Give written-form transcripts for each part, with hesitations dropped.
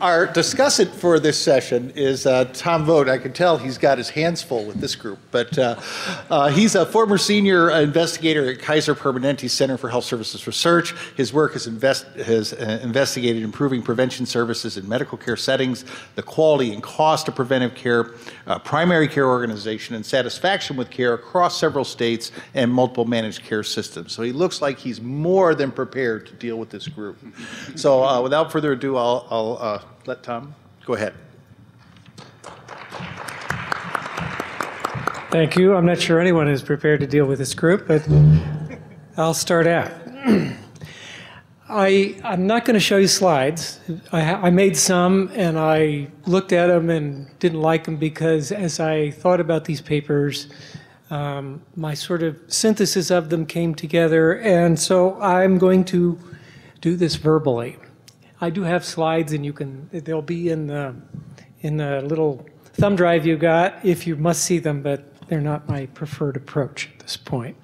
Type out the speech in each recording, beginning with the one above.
Our discussant for this session is Tom Vogt. I can tell he's got his hands full with this group, but he's a former senior investigator at Kaiser Permanente Center for Health Services Research. His work has investigated improving prevention services in medical care settings, the quality and cost of preventive care, primary care organization, and satisfaction with care across several states and multiple managed care systems. So he looks like he's more than prepared to deal with this group. So without further ado, I'll let Tom go ahead. Thank you. I'm not sure anyone is prepared to deal with this group, but I'll start out. I'm not going to show you slides. I made some, and I looked at them and didn't like them because as I thought about these papers, my sort of synthesis of them came together, and so I'm going to do this verbally. I do have slides, and you can, they'll be in the little thumb drive you got if you must see them, but they're not my preferred approach at this point.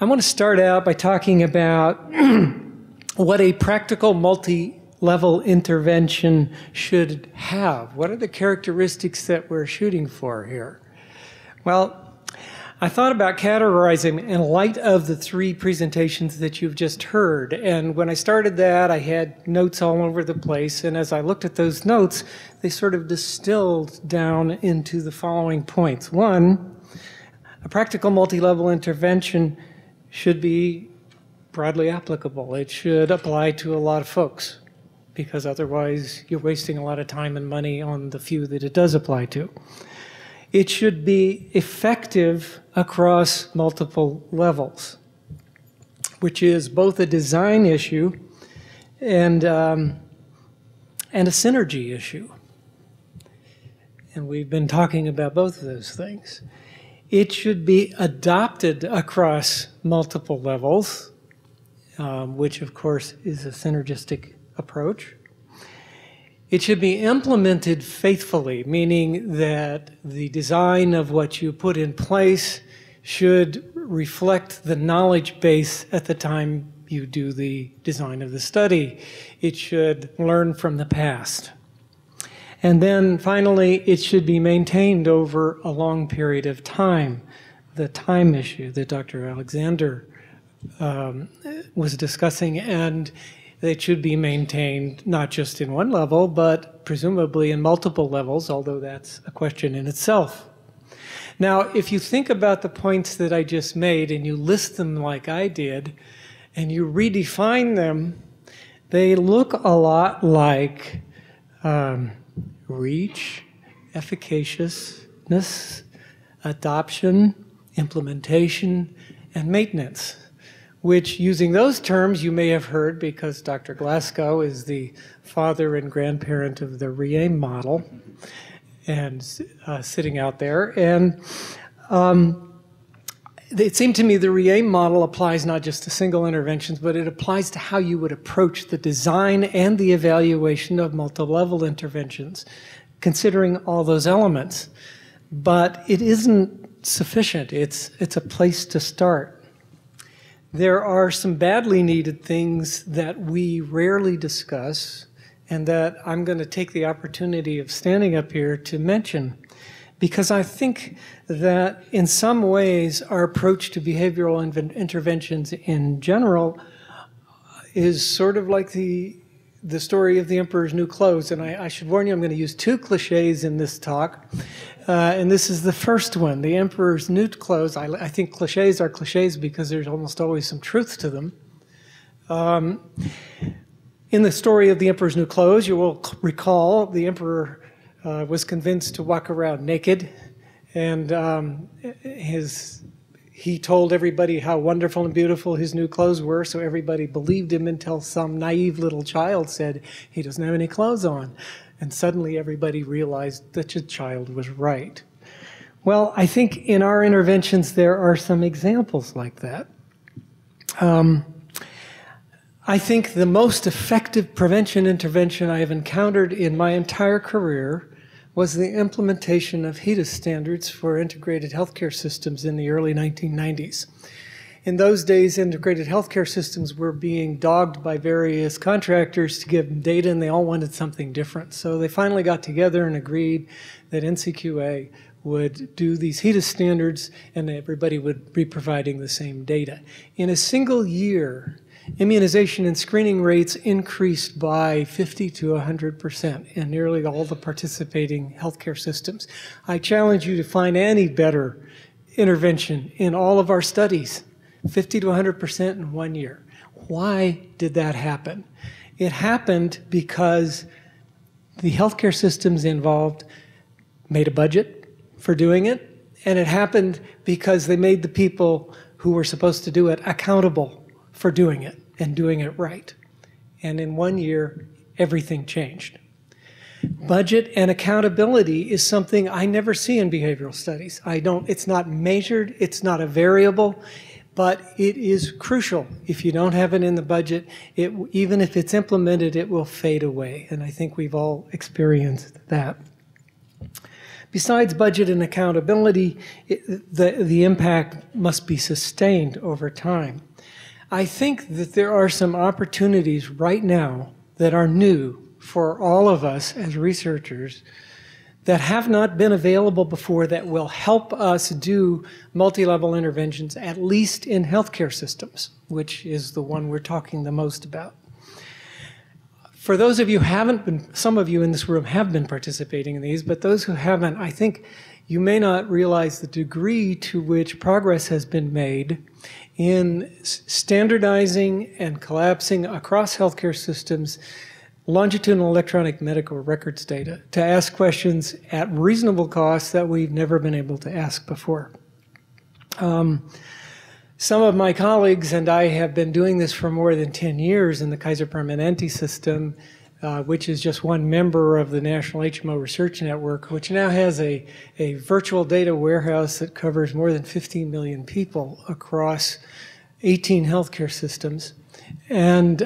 I want to start out by talking about what a practical multi-level intervention should have. What are the characteristics that we're shooting for here? Well, I thought about categorizing in light of the three presentations that you've just heard, and when I started that, I had notes all over the place, and as I looked at those notes, they sort of distilled down into the following points. One, a practical multi-level intervention should be broadly applicable. It should apply to a lot of folks, because otherwise you're wasting a lot of time and money on the few that it does apply to. It should be effective across multiple levels, which is both a design issue and a synergy issue. And we've been talking about both of those things. It should be adopted across multiple levels, which of course is a synergistic approach. It should be implemented faithfully, meaning that the design of what you put in place should reflect the knowledge base at the time you do the design of the study. It should learn from the past. And then finally, it should be maintained over a long period of time. The time issue that Dr. Alexander was discussing, and it should be maintained not just in one level, but presumably in multiple levels, although that's a question in itself. Now, if you think about the points that I just made and you list them like I did, and you redefine them, they look a lot like reach, efficaciousness, adoption, implementation, and maintenance, which, using those terms, you may have heard because Dr. Glasgow is the father and grandparent of the RE-AIM model and sitting out there. And it seemed to me the RE-AIM model applies not just to single interventions, but it applies to how you would approach the design and the evaluation of multi-level interventions, considering all those elements. But it isn't sufficient. It's a place to start. There are some badly needed things that we rarely discuss and that I'm going to take the opportunity of standing up here to mention, because I think that in some ways our approach to behavioral interventions in general is sort of like the story of the Emperor's New Clothes. And I should warn you, I'm going to use two cliches in this talk. And this is the first one, the Emperor's New Clothes. I think cliches are cliches because there's almost always some truth to them. In the story of the Emperor's New Clothes, you will recall the Emperor was convinced to walk around naked, and he told everybody how wonderful and beautiful his new clothes were, so everybody believed him until some naive little child said, "He doesn't have any clothes on." And suddenly everybody realized that the child was right. Well, I think in our interventions there are some examples like that. I think the most effective prevention intervention I have encountered in my entire career was the implementation of HEDIS standards for integrated healthcare systems in the early 1990s. In those days, integrated healthcare systems were being dogged by various contractors to give them data, and they all wanted something different. So they finally got together and agreed that NCQA would do these HEDIS standards, and everybody would be providing the same data. In a single year, immunization and screening rates increased by 50% to 100% in nearly all the participating healthcare systems. I challenge you to find any better intervention in all of our studies. 50% to 100% in 1 year. Why did that happen? It happened because the healthcare systems involved made a budget for doing it, and it happened because they made the people who were supposed to do it accountable for doing it and doing it right. And in 1 year, everything changed. Budget and accountability is something I never see in behavioral studies. It's not measured, it's not a variable, but it is crucial. If you don't have it in the budget, even if it's implemented, it will fade away. And I think we've all experienced that. Besides budget and accountability, the impact must be sustained over time. I think that there are some opportunities right now that are new for all of us as researchers that have not been available before, that will help us do multi-level interventions, at least in healthcare systems, which is the one we're talking the most about. For those of you who haven't been, some of you in this room have been participating in these, but those who haven't, I think you may not realize the degree to which progress has been made in standardizing and collapsing across healthcare systems longitudinal electronic medical records data to ask questions at reasonable costs that we've never been able to ask before. Some of my colleagues and I have been doing this for more than 10 years in the Kaiser Permanente system, which is just one member of the National HMO Research Network, which now has a virtual data warehouse that covers more than 15 million people across 18 healthcare systems. And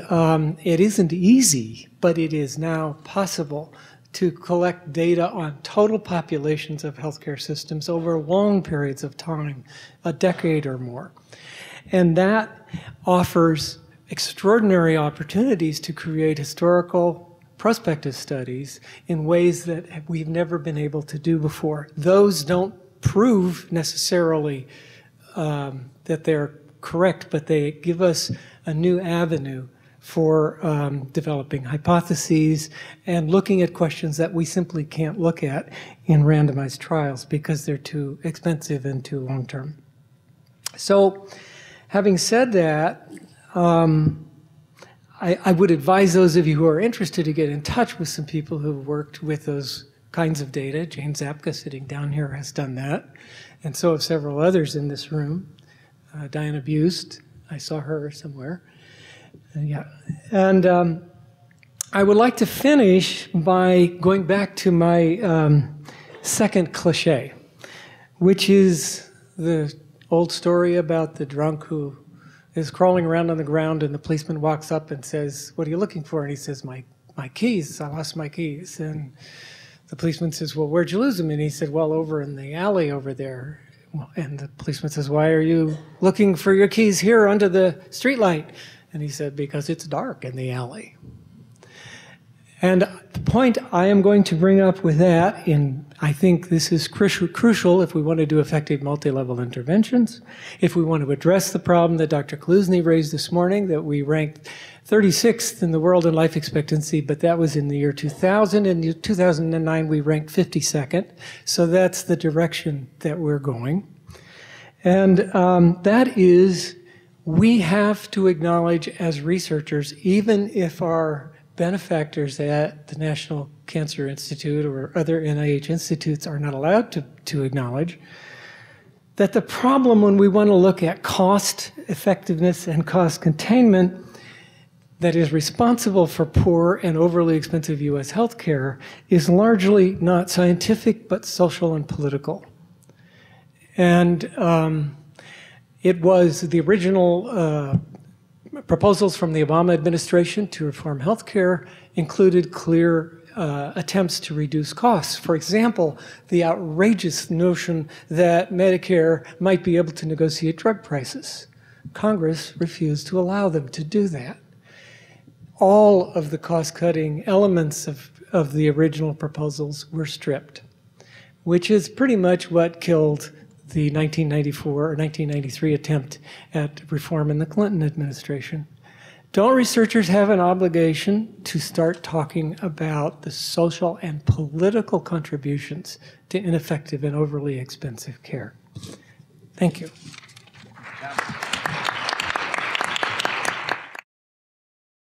it isn't easy, but it is now possible to collect data on total populations of healthcare systems over long periods of time, a decade or more. And that offers extraordinary opportunities to create historical prospective studies in ways that we've never been able to do before. Those don't prove necessarily that they're correct, but they give us a new avenue for developing hypotheses and looking at questions that we simply can't look at in randomized trials because they're too expensive and too long-term. So having said that, I would advise those of you who are interested to get in touch with some people who have worked with those kinds of data. Jane Zapka, sitting down here, has done that, and so have several others in this room. Diana Buist, I saw her somewhere. Yeah. And I would like to finish by going back to my second cliche, which is the old story about the drunk who is crawling around on the ground and the policeman walks up and says, "What are you looking for?" And he says, my keys, I lost my keys. And the policeman says, "Well, where'd you lose them?" And he said, "Well, over in the alley over there." And the policeman says, "Why are you looking for your keys here under the streetlight?" And he said, "Because it's dark in the alley." And the point I am going to bring up with that, and I think this is crucial if we want to do effective multi-level interventions, if we want to address the problem that Dr. Kaluzny raised this morning, that we ranked 36th in the world in life expectancy, but that was in the year 2000. In 2009, we ranked 52nd. So that's the direction that we're going. And that is, we have to acknowledge as researchers, even if our benefactors at the National Cancer Institute or other NIH institutes are not allowed to acknowledge, that the problem when we want to look at cost effectiveness and cost containment that is responsible for poor and overly expensive U.S. healthcare is largely not scientific, but social and political. And it was the original proposals from the Obama administration to reform healthcare included clear attempts to reduce costs. For example, the outrageous notion that Medicare might be able to negotiate drug prices. Congress refused to allow them to do that. All of the cost-cutting elements of the original proposals were stripped, which is pretty much what killed the 1994 or 1993 attempt at reform in the Clinton administration. Don't researchers have an obligation to start talking about the social and political contributions to ineffective and overly expensive care? Thank you.